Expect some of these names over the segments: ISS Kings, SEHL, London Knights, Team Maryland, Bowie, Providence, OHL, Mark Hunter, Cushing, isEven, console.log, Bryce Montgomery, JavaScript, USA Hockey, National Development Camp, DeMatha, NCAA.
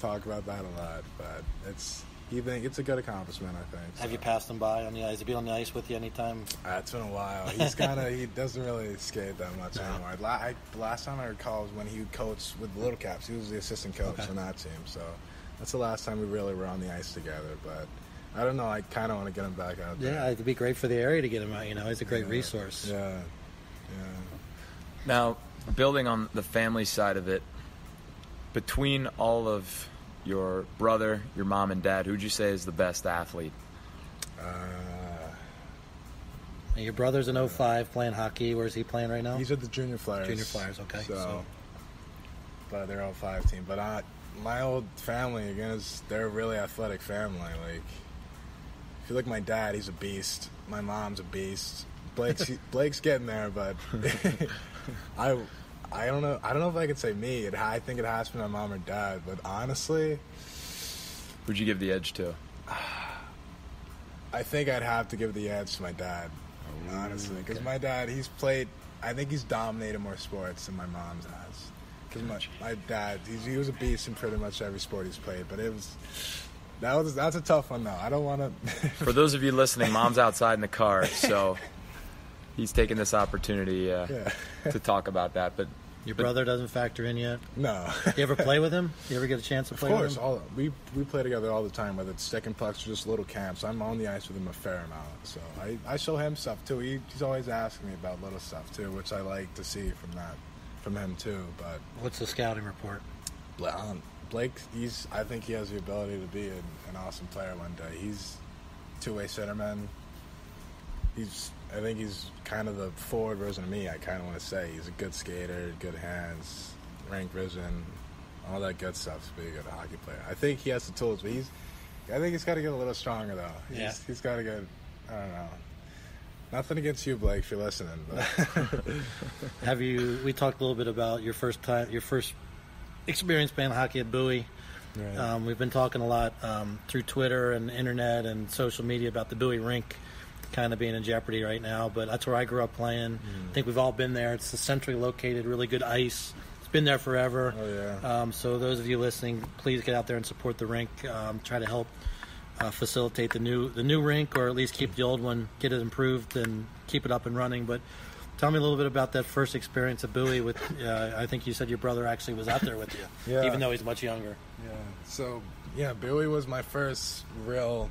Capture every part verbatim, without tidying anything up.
talk about that a lot, but it's you think it's a good accomplishment, I think. So. Have you passed him by on the ice? Has he been on the ice with you anytime? Uh, it's been a while. He's kind of he doesn't really skate that much no. anymore. La- I, the last time I recall was when he coached with the Little Caps. He was the assistant coach okay. on that team, so that's the last time we really were on the ice together, but. I don't know. I kind of want to get him back out there. Yeah, it'd be great for the area to get him out. You know, he's a great yeah. resource. Yeah, yeah. Now, building on the family side of it, between all of your brother, your mom, and dad, who'd you say is the best athlete? Uh, now your brother's in oh five playing hockey. Where's he playing right now? He's at the Junior Flyers. Junior Flyers, okay. So, so. But they're oh five team. But I, my old family, again, is they're a really athletic family, like. If you look at my dad, he's a beast. My mom's a beast. Blake's Blake's getting there, but I I don't know I don't know if I could say me. It, I think it has to be my mom or dad, but honestly, who'd you give the edge to? I think I'd have to give the edge to my dad, Ooh, honestly, because okay. my dad he's played. I think he's dominated more sports than my mom's has. Because my, my dad, he's, he was a beast in pretty much every sport he's played, but it was. That was that's a tough one though. I don't want to. For those of you listening, Mom's outside in the car, so he's taking this opportunity uh, yeah. to talk about that. But your but... brother doesn't factor in yet. No. You ever play with him? You ever get a chance to play with him? Of course, all we we play together all the time, whether it's stick and pucks or just little camps. I'm on the ice with him a fair amount, so I, I show him stuff too. He, he's always asking me about little stuff too, which I like to see from that from him too. But what's the scouting report? Um, Blake, he's. I think he has the ability to be an, an awesome player one day. He's two-way centerman. He's. I think he's kind of the forward version of me. I kind of want to say he's a good skater, good hands, rank vision, all that good stuff to be a good hockey player. I think he has the tools, but he's. I think he's got to get a little stronger though. He's, yeah. He's got to get. I don't know. Nothing against you, Blake, if you're listening. But. Have you? We talked a little bit about your first time. Your first. Experience playing hockey at Bowie. Right. Um, we've been talking a lot um, through Twitter and internet and social media about the Bowie rink kind of being in jeopardy right now, but that's where I grew up playing. Mm. I think we've all been there. It's a centrally located, really good ice. It's been there forever. Oh, yeah. Um, so those of you listening, please get out there and support the rink. Um, try to help uh, facilitate the new the new rink, or at least keep the old one, get it improved, and keep it up and running. But tell me a little bit about that first experience at Bowie with, uh, I think you said your brother actually was out there with you, yeah. even though he's much younger. Yeah. So, yeah, Bowie was my first real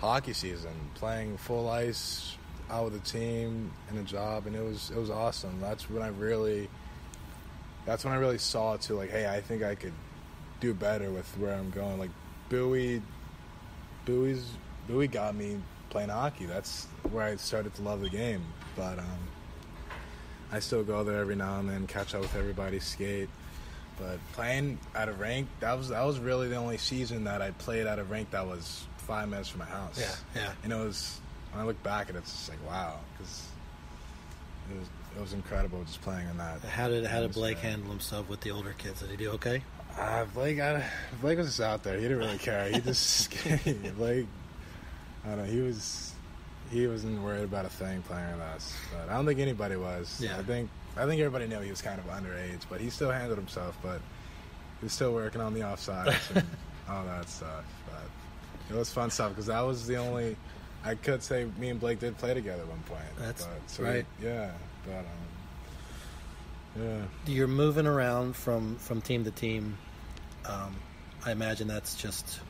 hockey season, playing full ice, out with a team, and a job, and it was it was awesome. That's when I really, that's when I really saw, too, like, hey, I think I could do better with where I'm going. Like, Bowie, Bowie's, Bowie got me playing hockey. That's where I started to love the game, but, um, I still go there every now and then, catch up with everybody, skate. But playing out of rank, that was that was really the only season that I played out of rank that was five minutes from my house. Yeah, yeah. And it was, when I look back at it, it's just like, wow, because it was, it was incredible just playing in that. How did how did Blake handle himself with the older kids? Did he do okay? Uh, Blake, I, Blake was just out there. He didn't really care. He just, Blake, I don't know, he was... He wasn't worried about a thing playing with us, but I don't think anybody was. Yeah. I think I think everybody knew he was kind of underage, but he still handled himself. But he was still working on the offsides and all that stuff. But it was fun stuff because that was the only I could say me and Blake did play together at one point. That's but, so right. We, yeah, but um, yeah. You're moving around from, from team to team. Um, I imagine that's just.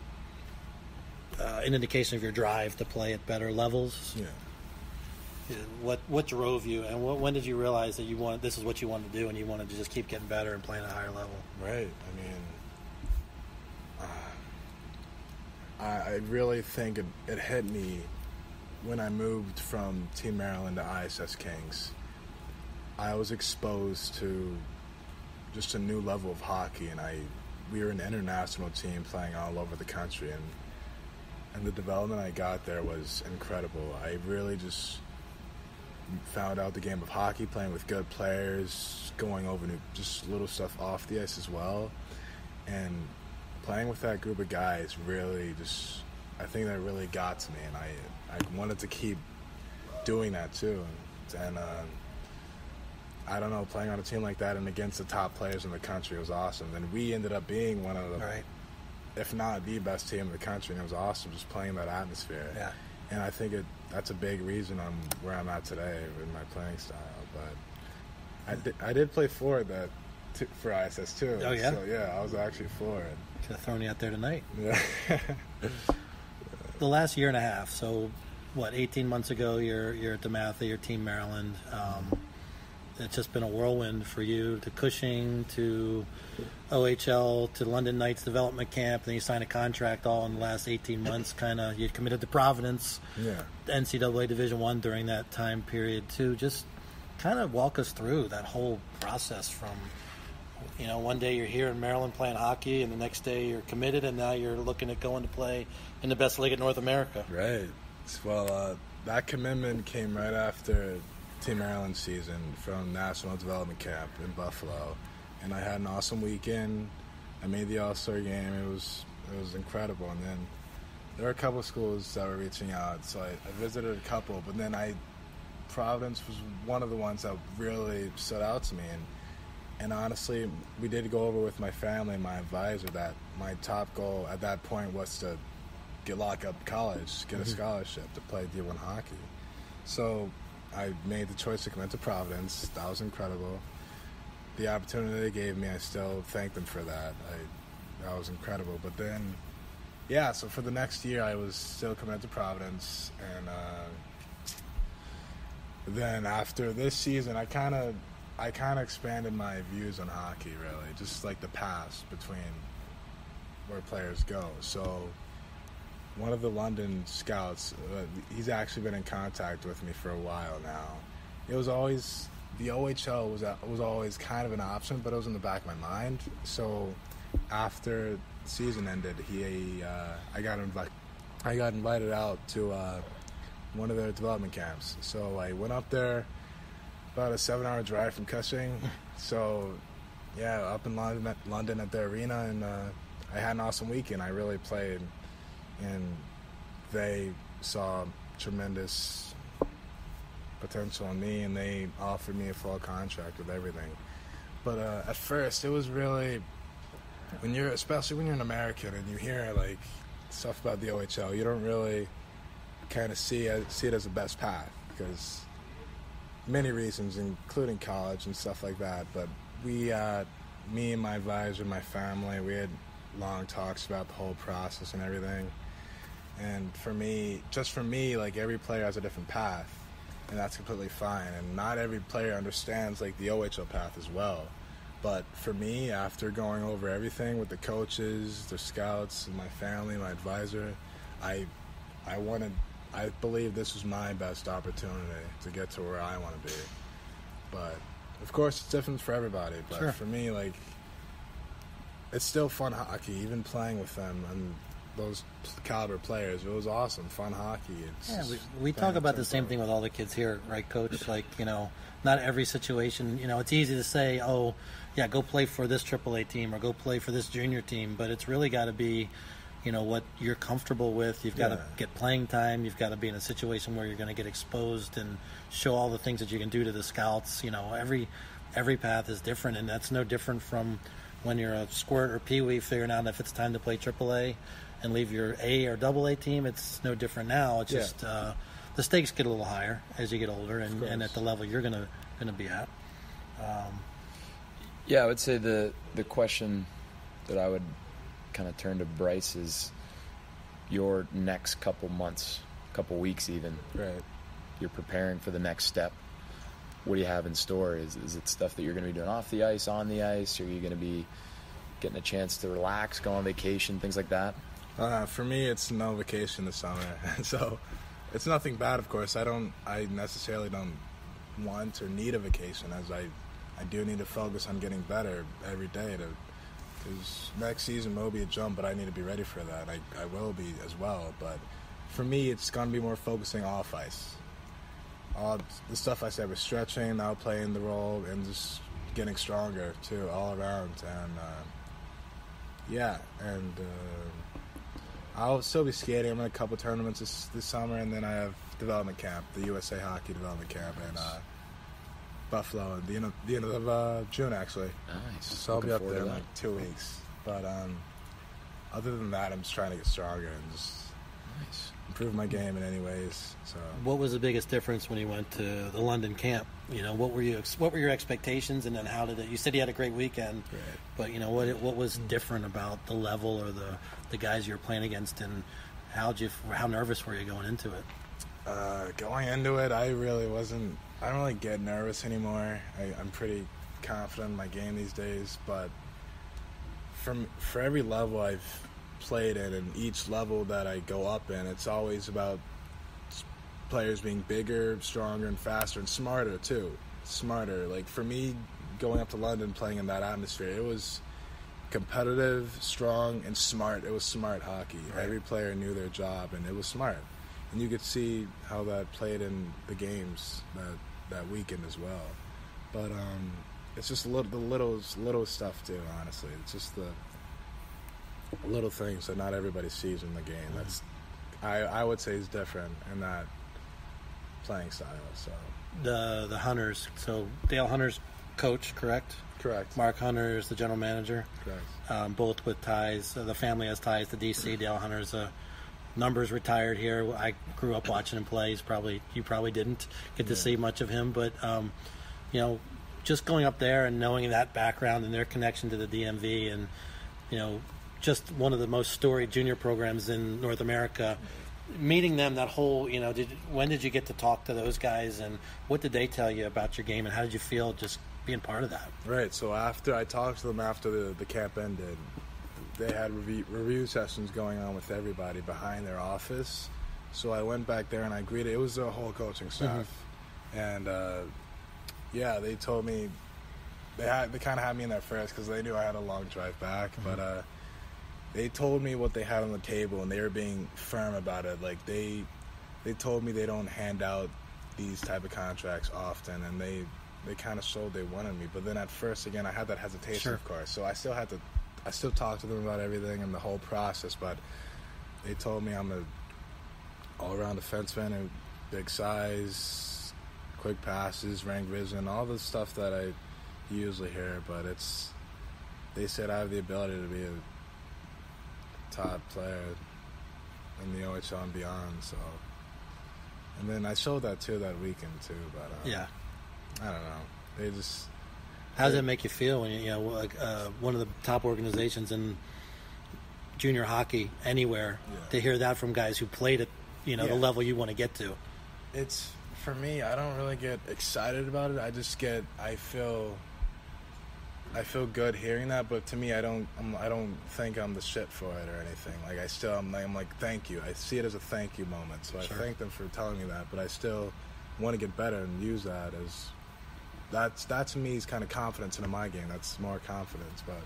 Uh, an indication of your drive to play at better levels. Yeah. What what drove you, and what, when did you realize that you wanted this is what you wanted to do, and you wanted to just keep getting better and playing at a higher level? Right. I mean, uh, I, I really think it, it hit me when I moved from Team Maryland to I S S Kings. I was exposed to just a new level of hockey, and I we were an international team playing all over the country, and. And the development I got there was incredible. I really just found out the game of hockey, playing with good players, going over new, just little stuff off the ice as well. And playing with that group of guys really just, I think that really got to me. And I I wanted to keep doing that too. And uh, I don't know, playing on a team like that and against the top players in the country was awesome. And we ended up being one of the... All right. if not the best team in the country, and it was awesome just playing that atmosphere. Yeah. And I think it, that's a big reason I'm where I'm at today with my playing style. But I did, I did play forward that t- for I S S too. Oh yeah. So yeah, I was actually forward. Could have thrown you out there tonight. Yeah. The last year and a half. So, what? eighteen months ago, you're you're at DeMatha, you're Team Maryland. Um, It's just been a whirlwind for you, to Cushing, to O H L, to London Knights Development Camp. Then you signed a contract all in the last eighteen months, kind of. You committed to Providence, yeah. N C double A Division One during that time period, too. Just kind of walk us through that whole process from, you know, one day you're here in Maryland playing hockey, and the next day you're committed, and now you're looking at going to play in the best league in North America. Right. Well, uh, that commitment came right after Team Maryland season from National Development Camp in Buffalo, and I had an awesome weekend. I made the All-Star game. It was it was incredible. And then there were a couple of schools that were reaching out, so I, I visited a couple. But then I Providence was one of the ones that really stood out to me. And and honestly, we did go over with my family and my advisor that my top goal at that point was to get locked up college, get mm-hmm. a scholarship to play D one hockey. So I made the choice to commit to Providence. That was incredible. The opportunity they gave me, I still thank them for that. I, that was incredible. But then, yeah, so for the next year, I was still committed to Providence. And uh, then after this season, I kind of I kind of expanded my views on hockey, really, just like the paths between where players go. So one of the London scouts, uh, he's actually been in contact with me for a while now. It was always, the O H L was a, was always kind of an option, but it was in the back of my mind. So after season ended, he uh, I got invited I got invited out to uh, one of their development camps. So I went up there, about a seven-hour drive from Cushing. So yeah, up in London at, London at the arena, and uh, I had an awesome weekend. I really played. And they saw tremendous potential in me, and they offered me a full contract with everything. But uh, at first, it was really, when you're, especially when you're an American and you hear like stuff about the O H L, you don't really kind of see see it as the best path, because many reasons, including college and stuff like that. But we, uh, me and my advisor, my family, we had long talks about the whole process and everything. And for me, just for me, like, every player has a different path, and that's completely fine. And not every player understands, like, the O H L path as well. But for me, after going over everything with the coaches, the scouts, and my family, my advisor, I I wanted, I believe this was my best opportunity to get to where I want to be. But, of course, it's different for everybody. But sure. For me, like, it's still fun hockey, even playing with them and those caliber players. It was awesome, fun hockey. It's yeah, we, we talk about the same thing with all the kids here, right, Coach? Like, you know, not every situation, you know, it's easy to say, oh, yeah, go play for this triple A team or go play for this junior team, but it's really got to be, you know, what you're comfortable with. You've got to yeah. get playing time. You've got to be in a situation where you're going to get exposed and show all the things that you can do to the scouts. You know, every every path is different, and that's no different from when you're a squirt or peewee figuring out if it's time to play triple A and leave your A or double A team. It's no different now. It's yeah. just uh, the stakes get a little higher as you get older and, and at the level you're gonna gonna be at. Um, yeah, I would say the the question that I would kind of turn to Bryce is your next couple months, couple weeks even. Right. You're preparing for the next step. What do you have in store? Is is it stuff that you're going to be doing off the ice, on the ice? Are you going to be getting a chance to relax, go on vacation, things like that? Uh, for me, it's no vacation this summer. So it's nothing bad, of course. I don't. I necessarily don't want or need a vacation, as I, I do need to focus on getting better every day. To, because next season will be a jump, but I need to be ready for that. I, I will be as well. But for me, it's going to be more focusing off ice. All the stuff I said was stretching, now playing the role, and just getting stronger, too, all around. And, uh, yeah, and uh, I'll still be skating. I'm in a couple tournaments this, this summer, and then I have development camp, the U S A Hockey development camp in uh, Buffalo at the end of, the end of uh, June, actually. Nice. So I'll Looking be up there in, like, two weeks. But um, other than that, I'm just trying to get stronger and just nice. improve my game in any ways. So, what was the biggest difference when you went to the London camp? You know, what were you what were your expectations, and then how did it? You said you had a great weekend, right. but you know what what was different about the level or the the guys you were playing against, and how did you how nervous were you going into it? Uh, going into it, I really wasn't. I don't really get nervous anymore. I, I'm pretty confident in my game these days, but from for every level I've played in and each level that I go up in, it's always about players being bigger, stronger, and faster, and smarter too. Smarter. Like for me, going up to London, playing in that atmosphere, it was competitive, strong, and smart. It was smart hockey. Right. Every player knew their job, and it was smart. And you could see how that played in the games that that weekend as well. But um, it's just a little, the little little stuff too. Honestly, it's just the little things that not everybody sees in the game. That's I, I would say is different in that playing style. So the the Hunters. So Dale Hunter's coach, correct? Correct. Mark Hunter is the general manager. Correct. Um, both with ties. The family has ties to D C. Dale Hunter's a Numbers retired here. I grew up watching him play. He's probably you probably didn't get to yeah. see much of him, but um, you know, just going up there and knowing that background and their connection to the D M V, and you know, just one of the most storied junior programs in North America. Meeting them, that whole you know, did when did you get to talk to those guys, and what did they tell you about your game, and how did you feel just being part of that? Right. So after I talked to them after the, the camp ended. They had review, review sessions going on with everybody behind their office. So I went back there and I greeted. It was the whole coaching staff. Mm-hmm. And, uh, yeah, they told me. They had, they kind of had me in there first because they knew I had a long drive back. Mm-hmm. But uh, they told me what they had on the table, and they were being firm about it. Like, they they told me they don't hand out these type of contracts often, and they, they kind of showed they wanted me. But then at first, again, I had that hesitation, sure. of course. So I still had to... I still talk to them about everything and the whole process, but they told me I'm an all-around defenseman and big size, quick passes, rank vision, all the stuff that I usually hear, but it's they said I have the ability to be a top player in the O H L and beyond, so and then I showed that too that weekend too, but um, yeah. I don't know. They just How does that make you feel when you, you know, like, uh, one of the top organizations in junior hockey anywhere, yeah. to hear that from guys who played at, you know, yeah. the level you want to get to? It's, for me, I don't really get excited about it. I just get, I feel, I feel good hearing that, but to me, I don't, I'm, I don't think I'm the shit for it or anything. Like, I still, I'm like, I'm like, thank you. I see it as a thank you moment, so sure. I thank them for telling me that, but I still want to get better and use that as... That's, that to me is kind of confidence in my game. That's more confidence. But,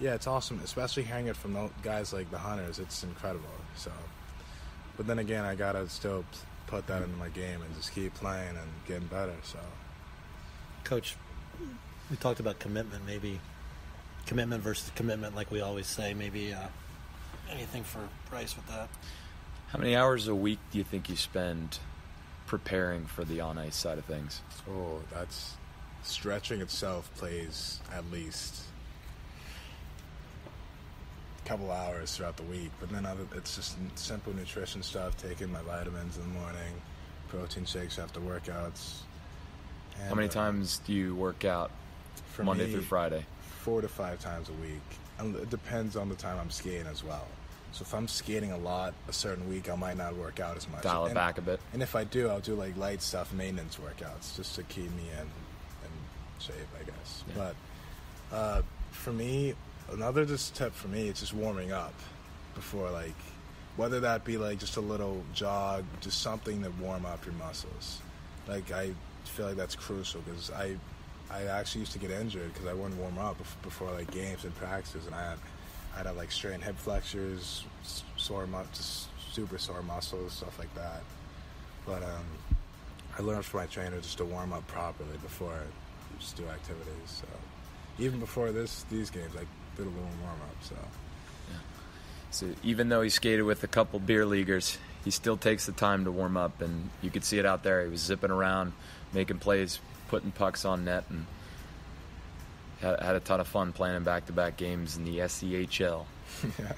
yeah, it's awesome, especially hearing it from guys like the Hunters. It's incredible. So, but then again, I got to still put that into my game and just keep playing and getting better. So, Coach, we talked about commitment, maybe. Commitment versus commitment, like we always say. Maybe uh, anything for Bryce with that. How many hours a week do you think you spend preparing for the on-ice side of things? Oh, that's... Stretching itself plays at least a couple hours throughout the week, but then other, it's just simple nutrition stuff, taking my vitamins in the morning, protein shakes after workouts. And how many uh, times do you work out for Monday me, through Friday? Four to five times a week. And it depends on the time I'm skating as well. So if I'm skating a lot a certain week, I might not work out as much. Dial it and, back a bit. And if I do, I'll do like light stuff, maintenance workouts, just to keep me in and shape, I guess. Yeah. But uh, for me, another just tip for me, it's just warming up before, like, whether that be like just a little jog, just something to warm up your muscles. Like, I feel like that's crucial because I, I actually used to get injured because I wouldn't warm up before like games and practices, and I had. I'd have, like, strained hip flexors, sore mu- just super sore muscles, stuff like that. But um, I learned from my trainer just to warm up properly before I just do activities. So even before this these games, I did a little warm-up. So yeah. So even though he skated with a couple beer leaguers, he still takes the time to warm up, and you could see it out there. He was zipping around, making plays, putting pucks on net, and had a ton of fun playing in back-to-back games in the S E H L. Yeah.